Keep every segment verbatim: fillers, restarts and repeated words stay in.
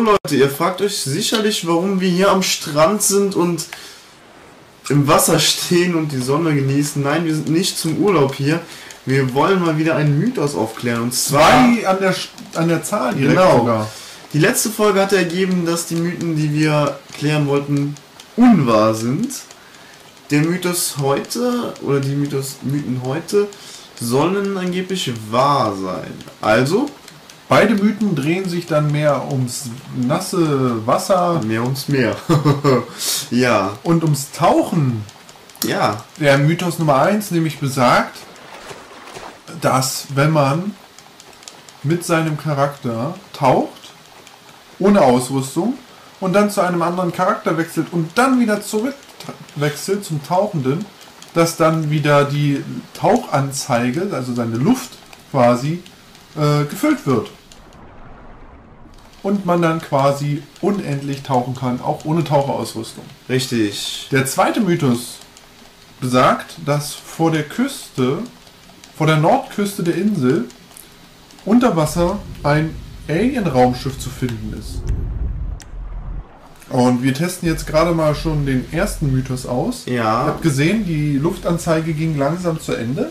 So Leute, ihr fragt euch sicherlich, warum wir hier am Strand sind und im Wasser stehen und die Sonne genießen. Nein, wir sind nicht zum Urlaub hier. Wir wollen mal wieder einen Mythos aufklären. Und zwar Zwei an der, an der Zahl direkt genau. sogar. Die letzte Folge hatte ergeben, dass die Mythen, die wir klären wollten, unwahr sind. Der Mythos heute, oder die Mythos, Mythen heute, sollen angeblich wahr sein. Also, beide Mythen drehen sich dann mehr ums nasse Wasser. Mehr ums Meer. Ja. Und ums Tauchen. Ja. Der Mythos Nummer eins nämlich besagt, dass wenn man mit seinem Charakter taucht, ohne Ausrüstung, und dann zu einem anderen Charakter wechselt und dann wieder zurück wechselt zum Tauchenden, dass dann wieder die Tauchanzeige, also seine Luft quasi, äh, gefüllt wird. Und man dann quasi unendlich tauchen kann, auch ohne Taucherausrüstung. Richtig. Der zweite Mythos besagt, dass vor der Küste, vor der Nordküste der Insel, unter Wasser ein Alien-Raumschiff zu finden ist. Und wir testen jetzt gerade mal schon den ersten Mythos aus. Ja. Ich habe gesehen, die Luftanzeige ging langsam zu Ende.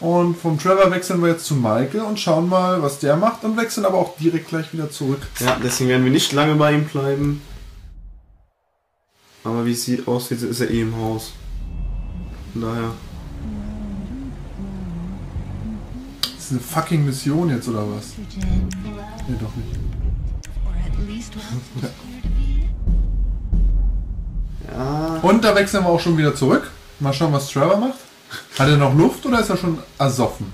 Und vom Trevor wechseln wir jetzt zu Michael und schauen mal, was der macht. Und wechseln aber auch direkt gleich wieder zurück. Ja, deswegen werden wir nicht lange bei ihm bleiben. Aber wie es sieht, aussieht, ist er eh im Haus. Naja. Ist eine fucking Mission jetzt, oder was? Nee, doch nicht. Ja. Ja. Und da wechseln wir auch schon wieder zurück. Mal schauen, was Trevor macht. Hat er noch Luft oder ist er schon ersoffen?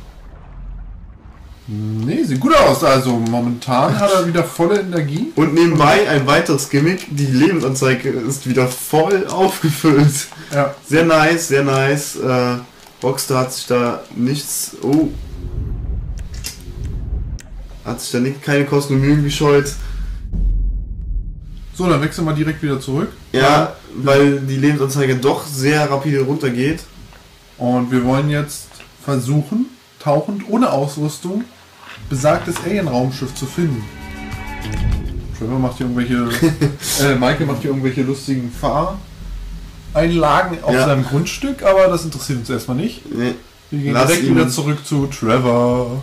Nee, sieht gut aus. Also momentan hat er wieder volle Energie. Und nebenbei ein weiteres Gimmick. Die Lebensanzeige ist wieder voll aufgefüllt. Ja. Sehr nice, sehr nice. Äh, Rockstar hat sich da nichts... Oh. Hat sich da nicht, keine Kosten und Mühen gescheut. So, dann wechseln wir direkt wieder zurück. Ja, weil die Lebensanzeige doch sehr rapide runtergeht. Und wir wollen jetzt versuchen, tauchend ohne Ausrüstung besagtes Alien-Raumschiff zu finden. Trevor macht hier irgendwelche... äh, Michael macht hier irgendwelche lustigen Fahreinlagen auf ja. seinem Grundstück, aber das interessiert uns erstmal nicht. Nee. Wir gehen Lass direkt ihn. wieder zurück zu Trevor.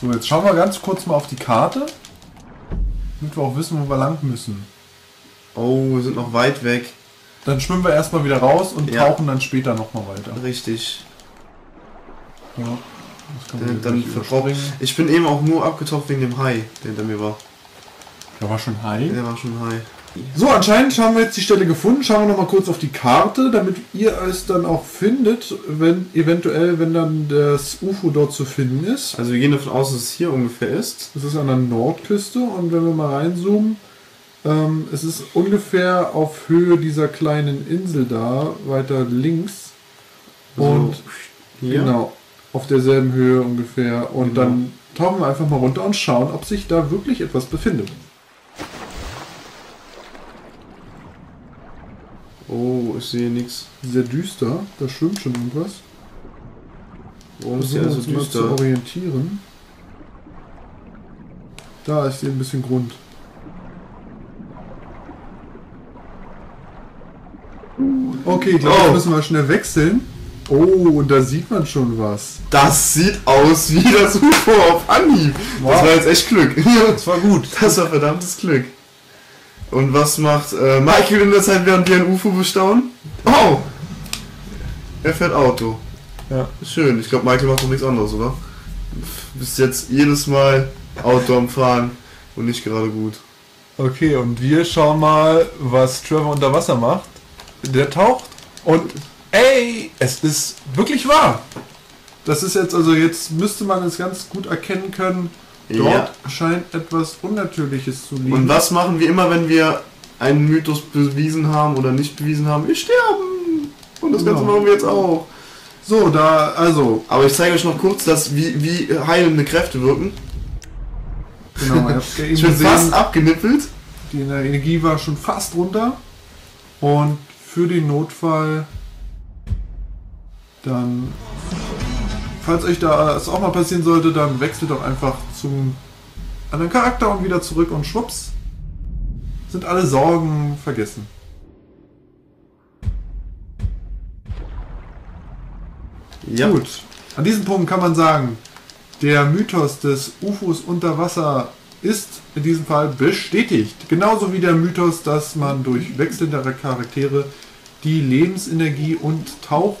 So, jetzt schauen wir ganz kurz mal auf die Karte. Damit wir auch wissen, wo wir lang müssen. Oh, wir sind noch weit weg. Dann schwimmen wir erstmal wieder raus und ja. tauchen dann später nochmal weiter. Richtig. Ja. Das kann man dann verspringen. Ich bin eben auch nur abgetaucht wegen dem Hai, der hinter mir war. Der war schon Hai? Der war schon Hai. So, anscheinend haben wir jetzt die Stelle gefunden. Schauen wir nochmal kurz auf die Karte, damit ihr es dann auch findet, wenn eventuell, wenn dann das U F O dort zu finden ist. Also wir gehen davon aus, dass es hier ungefähr ist. Es ist an der Nordküste und wenn wir mal reinzoomen, ähm, es ist ungefähr auf Höhe dieser kleinen Insel da, weiter links. Und so, hier. Genau, auf derselben Höhe ungefähr. Und genau. Dann tauchen wir einfach mal runter und schauen, ob sich da wirklich etwas befindet. Oh, ich sehe nichts. Sehr düster. Da schwimmt schon irgendwas. Warum ist der so düster? Mal zu orientieren. Da ist hier ein bisschen Grund. Okay, ich glaube, oh. da müssen wir schnell wechseln. Oh, und da sieht man schon was. Das sieht aus wie das U F O auf Anhieb. Wow. Das war jetzt echt Glück. Das war gut. Das war verdammtes Glück. Und was macht äh, Michael in der Zeit, während wir ein U F O bestaunen? Oh! Er fährt Auto. Ja. Schön. Ich glaube, Michael macht doch nichts anderes, oder? Bis jetzt jedes Mal Auto am Fahren und nicht gerade gut. Okay, und wir schauen mal, was Trevor unter Wasser macht. Der taucht und ey, es ist wirklich wahr. Das ist jetzt, also jetzt müsste man es ganz gut erkennen können. Dort ja. scheint etwas Unnatürliches zu liegen. Und was machen wir immer, wenn wir einen Mythos bewiesen haben oder nicht bewiesen haben? Wir sterben! Und das Ganze ja. machen wir jetzt auch. So, da, also... Aber ich zeige euch noch kurz, dass wie, wie heilende Kräfte wirken. Genau, ich bin gesehen, fast abgenippelt. Die Energie war schon fast runter. Und für den Notfall... Dann... Falls euch da es auch mal passieren sollte, dann wechselt doch einfach zum an den Charakter und wieder zurück und schwupps sind alle Sorgen vergessen. Ja. Gut, an diesem Punkt kann man sagen, der Mythos des U F Os unter Wasser ist in diesem Fall bestätigt. Genauso wie der Mythos, dass man durch Wechsel der Charaktere die Lebensenergie und Tauch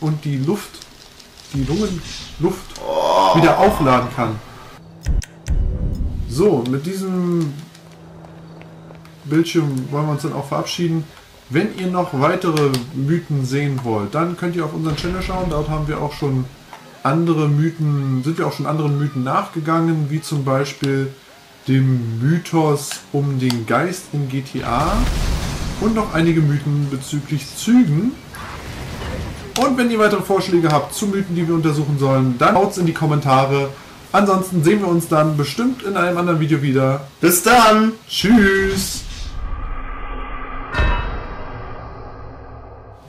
und die Luft, die Lungenluft wieder aufladen kann. So, mit diesem Bildschirm wollen wir uns dann auch verabschieden. Wenn ihr noch weitere Mythen sehen wollt, dann könnt ihr auf unseren Channel schauen. Dort haben wir auch schon andere Mythen, sind wir auch schon anderen Mythen nachgegangen, wie zum Beispiel dem Mythos um den Geist in G T A und noch einige Mythen bezüglich Zügen. Und wenn ihr weitere Vorschläge habt zu Mythen, die wir untersuchen sollen, dann haut's in die Kommentare. Ansonsten sehen wir uns dann bestimmt in einem anderen Video wieder. Bis dann! Tschüss!